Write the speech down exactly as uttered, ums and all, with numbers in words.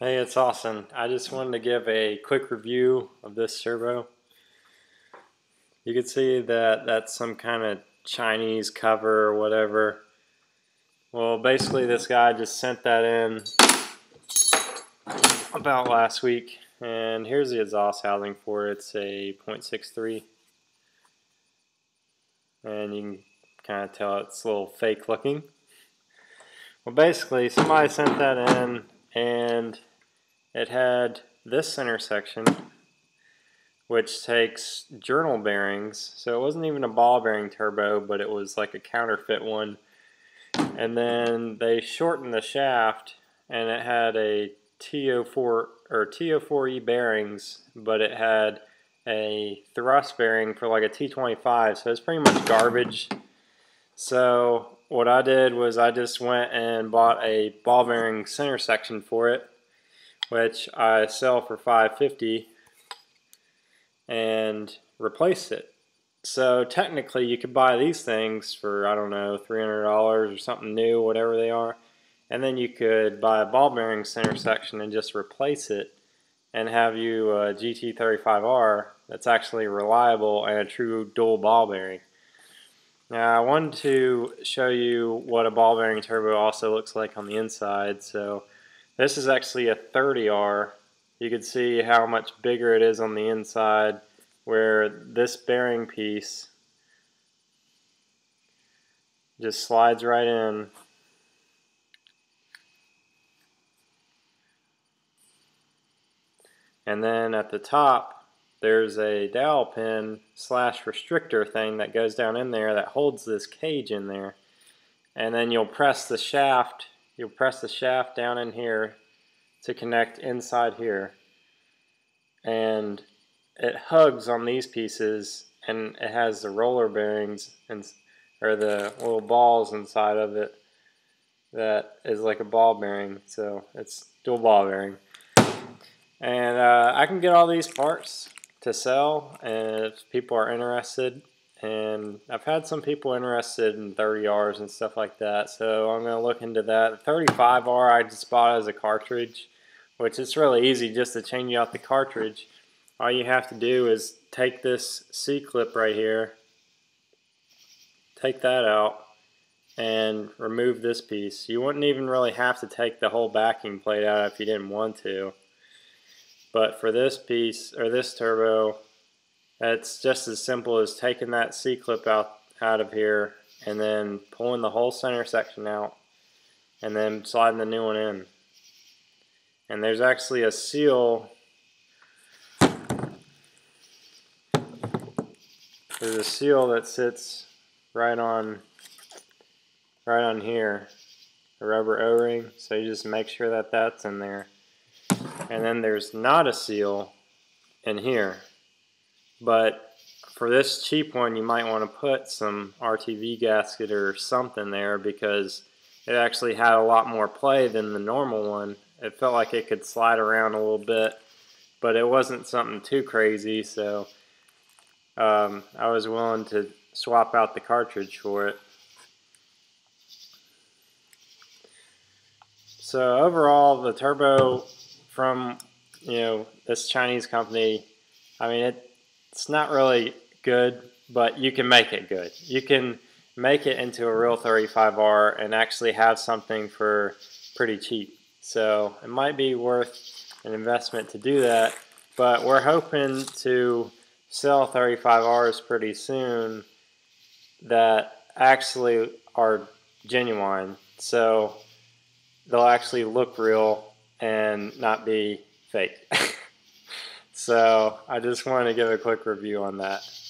Hey, it's Austin. I just wanted to give a quick review of this servo. You can see that that's some kind of Chinese cover or whatever. Well, basically this guy just sent that in about last week, and here's the exhaust housing for it. It's a point six three, and you can kind of tell it's a little fake looking. Well, basically somebody sent that in, and it had this intersection which takes journal bearings, so it wasn't even a ball bearing turbo, but it was like a counterfeit one, and then they shortened the shaft and it had a T oh four or T oh four E bearings, but it had a thrust bearing for like a T twenty-five, so it's pretty much garbage. So what I did was I just went and bought a ball bearing center section for it, which I sell for five fifty, and replaced it. So technically you could buy these things for, I don't know, three hundred dollars or something new, whatever they are, and then you could buy a ball bearing center section and just replace it and have you a G T thirty-five R that's actually reliable and a true dual ball bearing. Now I wanted to show you what a ball bearing turbo also looks like on the inside. So this is actually a thirty R. You can see how much bigger it is on the inside, where this bearing piece just slides right in. And then at the top there's a dowel pin slash restrictor thing that goes down in there that holds this cage in there, and then you'll press the shaft you'll press the shaft down in here to connect inside here, and it hugs on these pieces, and it has the roller bearings and or the little balls inside of it that is like a ball bearing, so it's dual ball bearing. And uh, I can get all these parts to sell, and if people are interested, and I've had some people interested in thirty Rs and stuff like that, so I'm going to look into that. The thirty-five R I just bought as a cartridge, which it's really easy just to change out the cartridge. All you have to do is take this C-clip right here, take that out, and remove this piece. You wouldn't even really have to take the whole backing plate out if you didn't want to. But for this piece, or this turbo, it's just as simple as taking that C-clip out, out of here, and then pulling the whole center section out, and then sliding the new one in. And there's actually a seal. There's a seal that sits right on, right on here, a rubber O-ring, so you just make sure that that's in there. And then there's not a seal in here, but for this cheap one you might want to put some R T V gasket or something there, because it actually had a lot more play than the normal one. It felt like it could slide around a little bit, but it wasn't something too crazy, so um, I was willing to swap out the cartridge for it. So overall, the turbo from, you know, this Chinese company, I mean, it, it's not really good, but you can make it good. You can make it into a real thirty-five R and actually have something for pretty cheap. So it might be worth an investment to do that, but we're hoping to sell thirty-five Rs pretty soon that actually are genuine. So they'll actually look real and not be fake. So I just wanted to give a quick review on that.